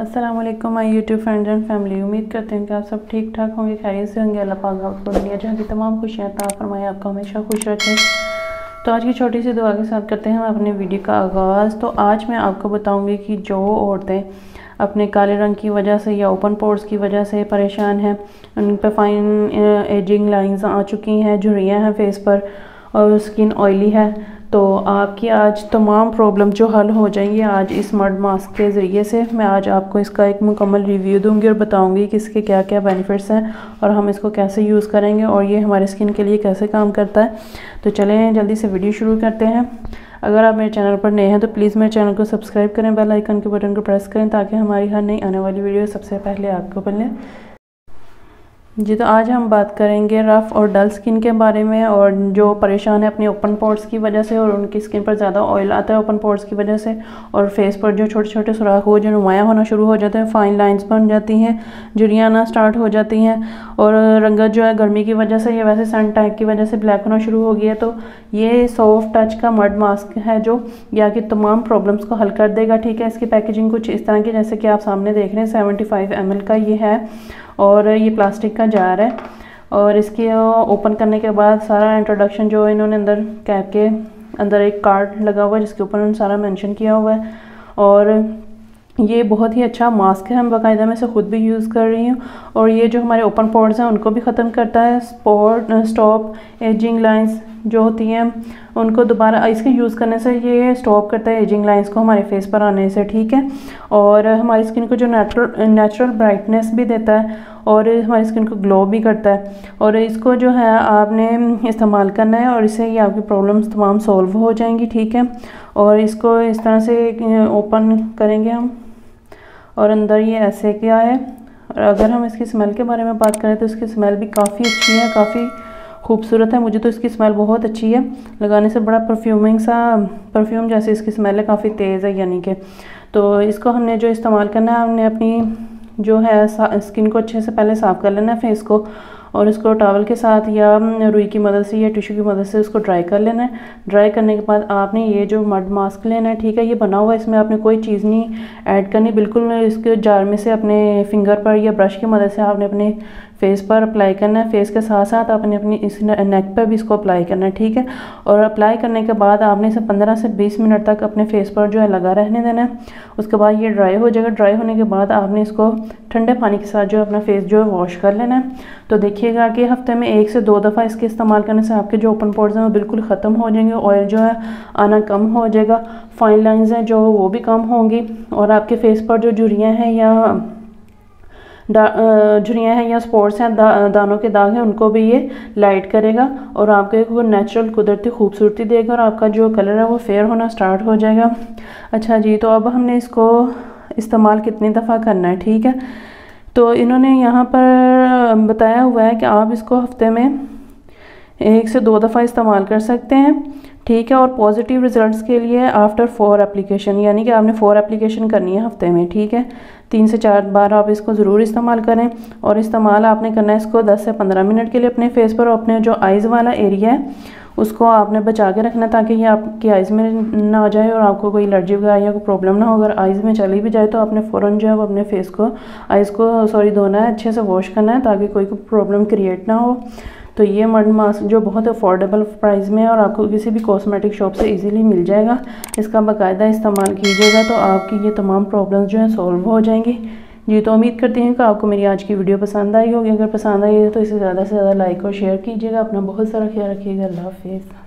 अस्सलाम वालेकुम my YouTube friends and family. उम्मीद करते हैं कि आप सब ठीक ठाक होंगे, खैरियत से होंगे। अल्लाह पाक आपको दुनिया जहाँ की तमाम खुशियाँ अता फरमाए, आपको हमेशा खुश रखें। तो आज की छोटी सी दुआ के साथ करते हैं अपने वीडियो का आगाज़। तो आज मैं आपको बताऊँगी कि जो औरतें अपने काले रंग की वजह से या ओपन पोर्स की वजह से परेशान हैं, उन पर फाइन एजिंग लाइन्स आ चुकी हैं, झुर्रियाँ हैं फेस पर और स्किन ऑयली है, तो आपकी आज तमाम प्रॉब्लम जो हल हो जाएंगी आज इस मड मास्क के ज़रिए से। मैं आज आपको इसका एक मुकम्मल रिव्यू दूंगी और बताऊंगी कि इसके क्या क्या बेनिफिट्स हैं और हम इसको कैसे यूज़ करेंगे और ये हमारे स्किन के लिए कैसे काम करता है। तो चलें जल्दी से वीडियो शुरू करते हैं। अगर आप मेरे चैनल पर नए हैं तो प्लीज़ मेरे चैनल को सब्सक्राइब करें, बेल आइकन के बटन को प्रेस करें ताकि हमारी हर नई आने वाली वीडियो सबसे पहले आपको मिले। जी, तो आज हम बात करेंगे रफ़ और डल स्किन के बारे में, और जो परेशान है अपने ओपन पोर्स की वजह से और उनकी स्किन पर ज़्यादा ऑयल आता है ओपन पोर्स की वजह से, और फेस पर जो छोटे छोटे सुराख हो जो नुमाया होना शुरू हो जाते हैं, फाइन लाइंस बन जाती हैं, झुर्रियाँ आना स्टार्ट हो जाती हैं, और रंगत जो है गर्मी की वजह से या वैसे सन टाइप की वजह से ब्लैक होना शुरू हो गई है। तो ये सॉफ्ट टच का मड मास्क है जो या कि तमाम प्रॉब्लम्स को हल कर देगा। ठीक है, इसकी पैकेजिंग कुछ इस तरह की जैसे कि आप सामने देख रहे हैं, 75 ml का ये है और ये प्लास्टिक का जार है, और इसके ओपन करने के बाद सारा इंट्रोडक्शन जो इन्होंने अंदर कैप के अंदर एक कार्ड लगा हुआ है जिसके ऊपर उन्होंने सारा मेंशन किया हुआ है। और ये बहुत ही अच्छा मास्क है, हम बाकायदा मैं इसे ख़ुद भी यूज़ कर रही हूँ, और ये जो हमारे ओपन पोर्स हैं उनको भी ख़त्म करता है, स्पॉट स्टॉप एजिंग लाइंस जो होती हैं उनको दोबारा इसके यूज़ करने से ये स्टॉप करता है एजिंग लाइंस को हमारे फेस पर आने से। ठीक है, और हमारी स्किन को जो नेचुरल ब्राइटनेस भी देता है और हमारी स्किन को ग्लो भी करता है, और इसको जो है आपने इस्तेमाल करना है और इससे ये आपकी प्रॉब्लम्स तमाम सॉल्व हो जाएंगी। ठीक है, और इसको इस तरह से ओपन करेंगे हम, और अंदर ये ऐसे क्या है। और अगर हम इसकी स्मेल के बारे में बात करें तो इसकी स्मेल भी काफ़ी अच्छी है, काफ़ी खूबसूरत है। मुझे तो इसकी स्मेल बहुत अच्छी है, लगाने से बड़ा परफ्यूमिंग सा परफ्यूम जैसे इसकी स्मेल है, काफ़ी तेज़ है यानी कि। तो इसको हमने जो इस्तेमाल करना है, हमने अपनी जो है स्किन को अच्छे से पहले साफ़ कर लेना है फेस को, और इसको टॉवल के साथ या रुई की मदद से या टिश्यू की मदद से उसको ड्राई कर लेना है। ड्राई करने के बाद आपने ये जो मड मास्क लेना है, ठीक है, ये बना हुआ है, इसमें आपने कोई चीज़ नहीं ऐड करनी, बिल्कुल इसके जार में से अपने फिंगर पर या ब्रश की मदद से आपने अपने फेस पर अप्लाई करना है। फेस के साथ साथ आपने अपनी इस नेक पर भी इसको अप्लाई करना है। ठीक है, और अप्लाई करने के बाद आपने इसे 15 से 20 मिनट तक अपने फेस पर जो है लगा रहने देना है। उसके बाद ये ड्राई हो जाएगा। ड्राई होने के बाद आपने इसको ठंडे पानी के साथ जो अपना फेस जो है वॉश कर लेना है। तो देखिएगा कि हफ्ते में 1 से 2 दफ़ा इसके इस्तेमाल करने से आपके जो ओपन पोर्स हैं वो बिल्कुल ख़त्म हो जाएंगे, ऑयल जो है आना कम हो जाएगा, फाइन लाइंस हैं जो वो भी कम होंगी, और आपके फेस पर जो झुर्रियाँ हैं या स्पॉट्स हैं, दानों के दाग हैं, उनको भी ये लाइट करेगा और आपके को नेचुरल कुदरती खूबसूरती देगा, और आपका जो कलर है वो फेयर होना स्टार्ट हो जाएगा। अच्छा जी, तो अब हमने इसको इस्तेमाल कितनी दफ़ा करना है, ठीक है। तो इन्होंने यहाँ पर बताया हुआ है कि आप इसको हफ्ते में 1 से 2 दफ़ा इस्तेमाल कर सकते हैं। ठीक है, और पॉजिटिव रिजल्ट्स के लिए आफ्टर 4 एप्लीकेशन, यानी कि आपने 4 एप्लीकेशन करनी है हफ्ते में। ठीक है, 3 से 4 बार आप इसको ज़रूर इस्तेमाल करें, और इस्तेमाल आपने करना है इसको 10 से 15 मिनट के लिए अपने फेस पर, और अपने जो आइज़ वाला एरिया है उसको आपने बचा के रखना ताकि ये आपकी आइज़ में ना आ जाए और आपको कोई एलर्जी वगैरह या कोई प्रॉब्लम ना हो। अगर आइज़ में चली भी जाए तो आपने फ़ौरन जो है वो अपने फेस को आइज़ को धोना है, अच्छे से वॉश करना है ताकि कोई प्रॉब्लम क्रिएट ना हो। तो ये मड मास्क जो बहुत अफोर्डेबल प्राइस में है और आपको किसी भी कॉस्मेटिक शॉप से इजीली मिल जाएगा, इसका बाकायदा इस्तेमाल कीजिएगा तो आपकी ये तमाम प्रॉब्लम्स जो हैं सॉल्व हो जाएंगी। जी, तो उम्मीद करती हूँ कि आपको मेरी आज की वीडियो पसंद आई होगी। अगर पसंद आई है तो इसे ज़्यादा से ज़्यादा लाइक और शेयर कीजिएगा। अपना बहुत सारा ख्याल रखिएगा। अल्लाह हाफिज़।